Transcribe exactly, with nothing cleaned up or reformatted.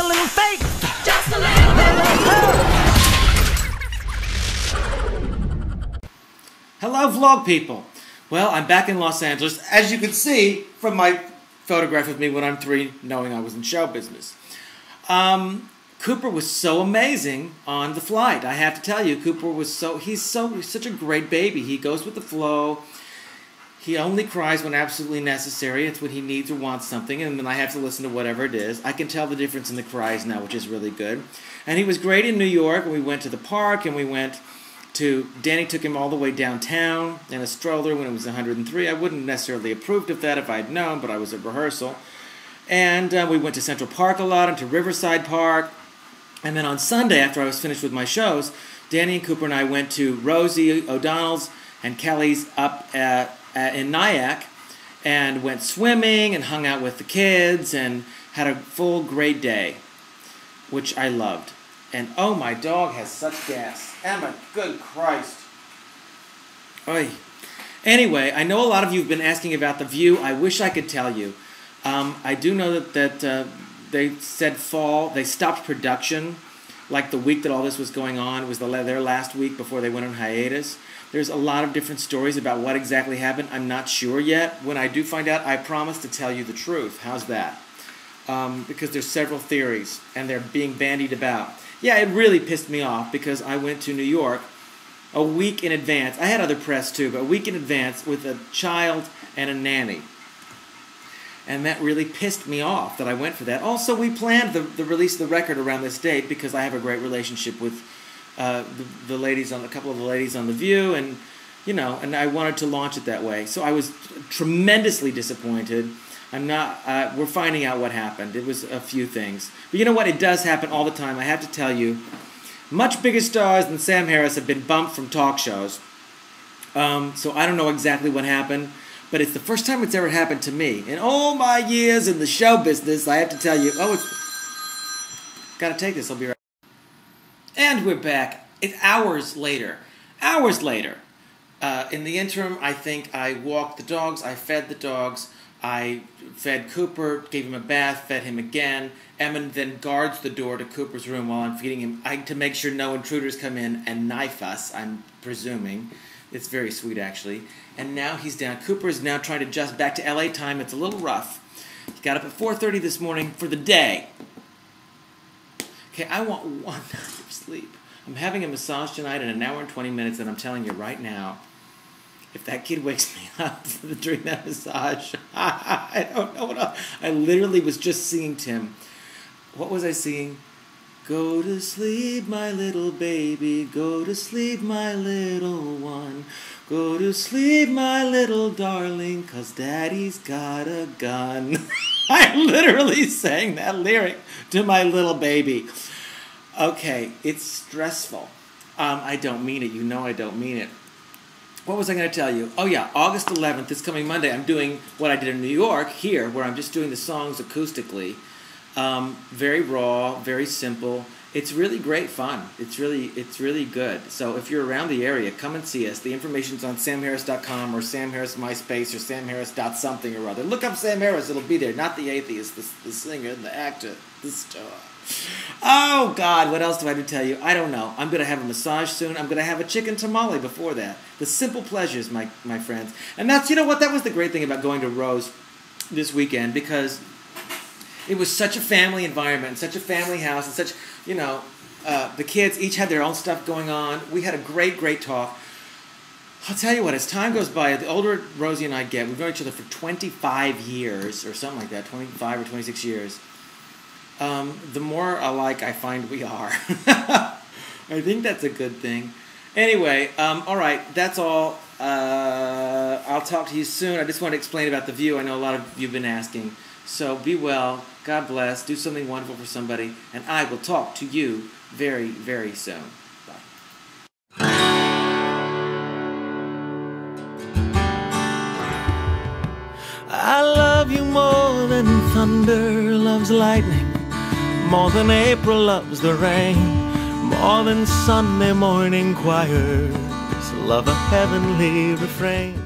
a little faith. Just a little bit of hope. Hello, vlog people. Well, I'm back in Los Angeles, as you can see from my photograph of me when I'm three, knowing I was in show business. Um, Cooper was so amazing on the flight. I have to tell you, Cooper was so, he's so, he's such a great baby. He goes with the flow. He only cries when absolutely necessary. It's when he needs or wants something, and then I have to listen to whatever it is. I can tell the difference in the cries now, which is really good. And he was great in New York, and we went to the park, and we went to... Danny took him all the way downtown in a stroller when it was one hundred and three. I wouldn't necessarily have approved of that if I had known, but I was at rehearsal. And uh, we went to Central Park a lot and to Riverside Park. And then on Sunday, after I was finished with my shows, Danny and Cooper and I went to Rosie O'Donnell's and Kelly's up at... Uh, in Nyack, and went swimming and hung out with the kids and had a full great day, which I loved. And oh, my dog has such gas. Emma, good Christ. Oy. Anyway, I know a lot of you have been asking about The View. I wish I could tell you. Um, I do know that, that uh, they said fall. They stopped production. Like the week that all this was going on, it was the, their last week before they went on hiatus. There's a lot of different stories about what exactly happened. I'm not sure yet. When I do find out, I promise to tell you the truth. How's that? Um, because there's several theories, and they're being bandied about. Yeah, it really pissed me off because I went to New York a week in advance. I had other press too, but a week in advance with a child and a nanny. And that really pissed me off that I went for that. Also, we planned the, the release of the record around this date because I have a great relationship with uh, the, the ladies on a couple of the ladies on The View, and you know, and I wanted to launch it that way. So I was tremendously disappointed. I'm not. Uh, we're finding out what happened. It was a few things, but you know what? It does happen all the time. I have to tell you, much bigger stars than Sam Harris have been bumped from talk shows. Um, so I don't know exactly what happened. But it's the first time it's ever happened to me. In all my years in the show business, I have to tell you... Oh, it's... Gotta take this, I'll be right back. And we're back. It's hours later. Hours later. Uh, in the interim, I think I walked the dogs, I fed the dogs, I fed Cooper, gave him a bath, fed him again. Emma then guards the door to Cooper's room while I'm feeding him, I, to make sure no intruders come in and knife us, I'm presuming. It's very sweet, actually. And now he's down. Cooper is now trying to adjust back to L A time. It's a little rough. He got up at four thirty this morning for the day. Okay, I want one night of sleep. I'm having a massage tonight in an hour and twenty minutes, and I'm telling you right now, if that kid wakes me up during that massage, I don't know what else. I literally was just singing to him. What was I singing? Go to sleep, my little baby, go to sleep, my little one. Go to sleep, my little darling, 'cause daddy's got a gun. I literally sang that lyric to my little baby. Okay, it's stressful. Um, I don't mean it. You know I don't mean it. What was I going to tell you? Oh yeah, August eleventh, this coming Monday, I'm doing what I did in New York here, where I'm just doing the songs acoustically. Um, very raw, very simple. It's really great fun. It's really, it's really good. So if you're around the area, come and see us. The information's on Sam Harris dot com or Sam Harris My Space or Sam Harris dot something or other. Look up Sam Harris. It'll be there. Not the atheist, the, the singer, the actor, the star. Oh, God, what else do I have to tell you? I don't know. I'm going to have a massage soon. I'm going to have a chicken tamale before that. The simple pleasures, my, my friends. And that's, you know what, that was the great thing about going to Rose this weekend, because... it was such a family environment, such a family house, and such, you know, uh, the kids each had their own stuff going on. We had a great, great talk. I'll tell you what, as time goes by, the older Rosie and I get, we've known each other for twenty-five years or something like that, twenty-five or twenty-six years, um, the more alike I find we are. I think that's a good thing. Anyway, um, all right, that's all. Uh, I'll talk to you soon. I just want to explain about The View. I know a lot of you have been asking. So be well, God bless, do something wonderful for somebody, and I will talk to you very, very soon. Bye. I love you more than thunder loves lightning, more than April loves the rain, more than Sunday morning choirs love a heavenly refrain.